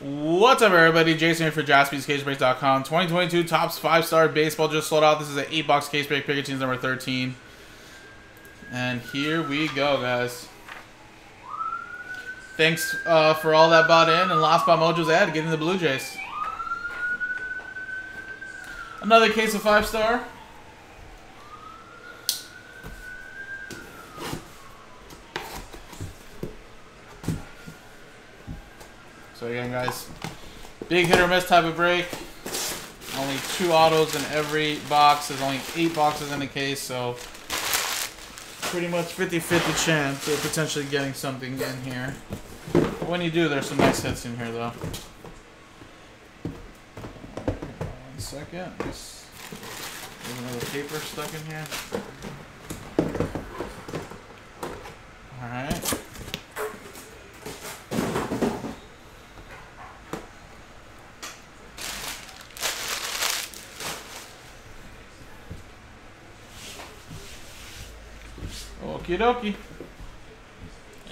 What's up, everybody? Jason here for JaspysCaseBreaks.com. 2022 Topps 5-Star Baseball just sold out. This is an 8-box case break. Pick your team's number 13. And here we go, guys. Thanks for all that bought in. And last spot Mojo's Ed getting the Blue Jays. Another case of 5-Star. So again, guys, big hit or miss type of break. Only 2 autos in every box. There's only 8 boxes in the case, so pretty much 50-50 chance of potentially getting something in here. But when you do, there's some nice hits in here, though. 1 second. There's another paper stuck in here. All right. Okie dokie.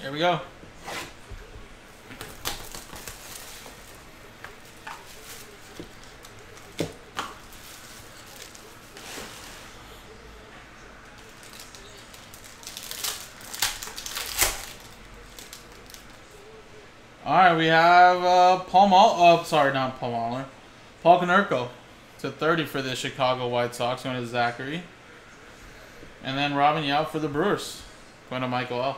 Here we go. All right, we have Paul Konerko to 30 for the Chicago White Sox. Going to Zachary. And then Robin Yount for the Brewers. Going to Michael L.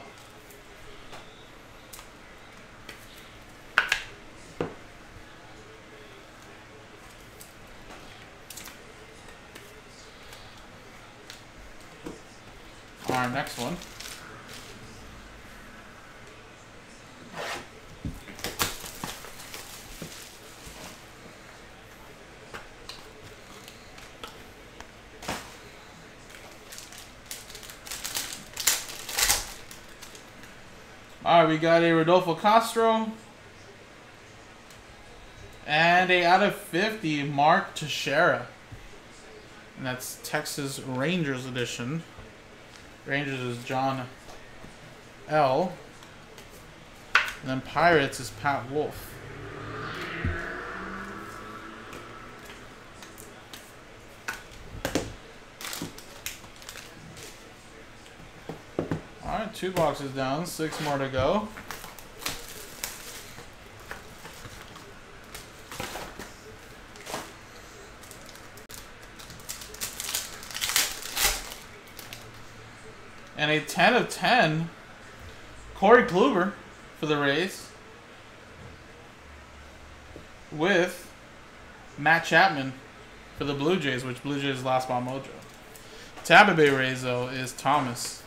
Our next one. Alright, we got a Rodolfo Castro and a out of 50 Mark Teixeira, and that's Texas Rangers edition. Rangers is John L, and then Pirates is Pat Wolf. All right, 2 boxes down, 6 more to go. And a 10 of 10, Corey Kluber for the Rays with Matt Chapman for the Blue Jays, which Blue Jays last spot Mojo. Tampa Bay Rays, though, is Thomas.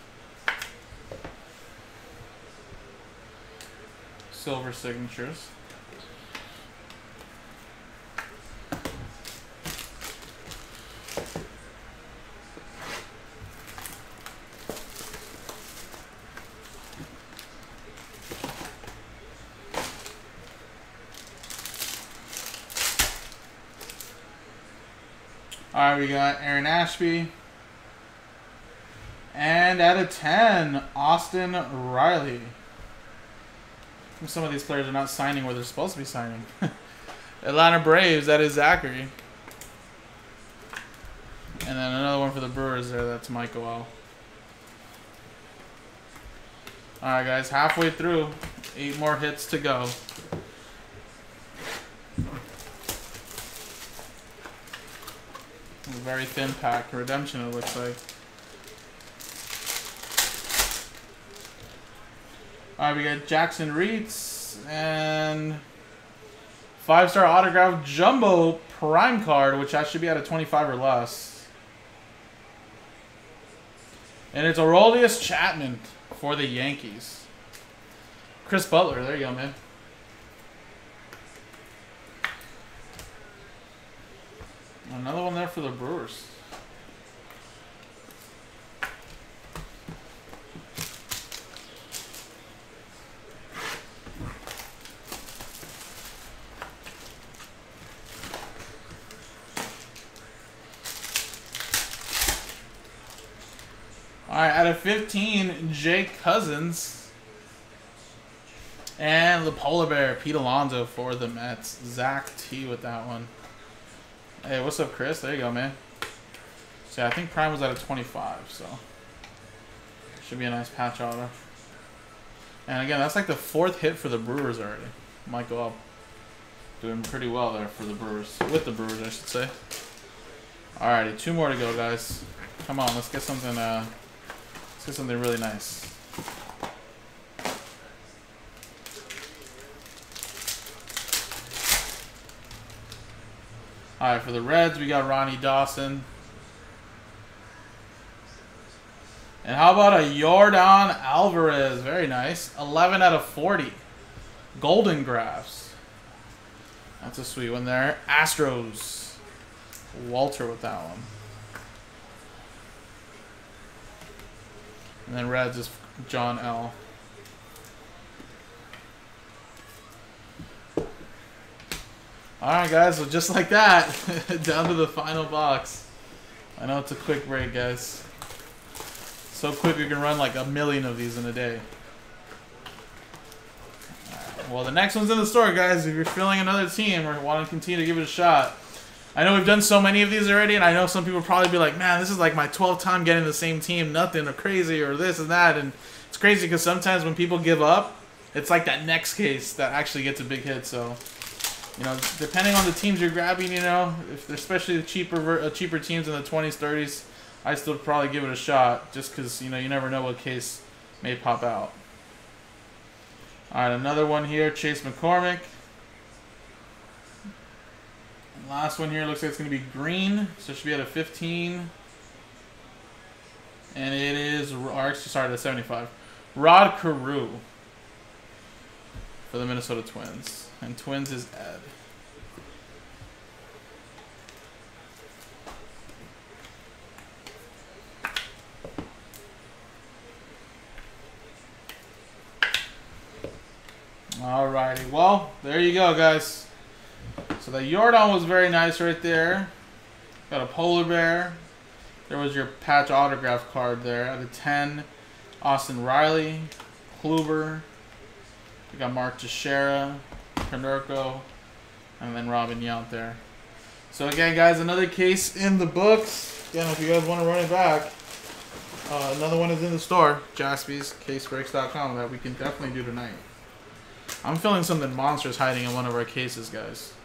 Silver signatures. All right, we got Aaron Ashby. And out of 10, Austin Riley. Some of these players are not signing where they're supposed to be signing. Atlanta Braves, that is Zachary. And then another one for the Brewers there, that's Michael L. Alright, guys, halfway through. 8 more hits to go. Very thin pack. Redemption, it looks like. All right, we got Jackson Reitz and 5-star autograph jumbo prime card, which that should be out of 25 or less. And it's Aroldis Chapman for the Yankees. Chris Butler, there you go, man. Another one there for the Brewers. All right, out of 15, Jake Cousins. And the polar bear, Pete Alonso for the Mets. Zach T with that one. Hey, what's up, Chris? There you go, man. So I think Prime was at a 25, so should be a nice patch auto. And again, that's like the 4th hit for the Brewers already. Michael L doing pretty well there for the Brewers. With the Brewers, I should say. Alrighty, 2 more to go, guys. Come on, let's get something. Let's get something really nice. All right, for the Reds, we got Ronnie Dawson. And how about a Yordan Alvarez? Very nice. 11 out of 40. Golden Graphs. That's a sweet one there. Astros. Walter with that one. And then Reds is John L. Alright guys, so just like that, down to the final box. I know it's a quick break, guys. So quick you can run like a million of these in a day. Right. Well, the next one's in the store, guys. If you're feeling another team or want to continue to give it a shot. I know we've done so many of these already, and I know some people probably be like, man, this is like my 12th time getting the same team, nothing, or crazy, or this and that. And it's crazy because sometimes when people give up, it's like that next case that actually gets a big hit, so... You know, depending on the teams you're grabbing, you know, if they're especially the cheaper teams in the 20s, 30s, I'd still probably give it a shot just because, you know, you never know what case may pop out. All right, another one here, Chase McCormick. And last one here looks like it's going to be green, so it should be at a 15. And it is, or actually, sorry, the 75. Rod Carew for the Minnesota Twins. And Twins is Ed. Alrighty. Well, there you go, guys. So the Yordan was very nice right there. Got a polar bear. There was your patch autograph card there at a 10. Austin Riley. Kluber. We got Mark Teixeira. Konerko, and then Robin Yount there. So again, guys, another case in the books. Again, if you guys want to run it back, another one is in the store, JaspysCaseBreaks.com, that we can definitely do tonight. I'm feeling something monstrous hiding in one of our cases, guys.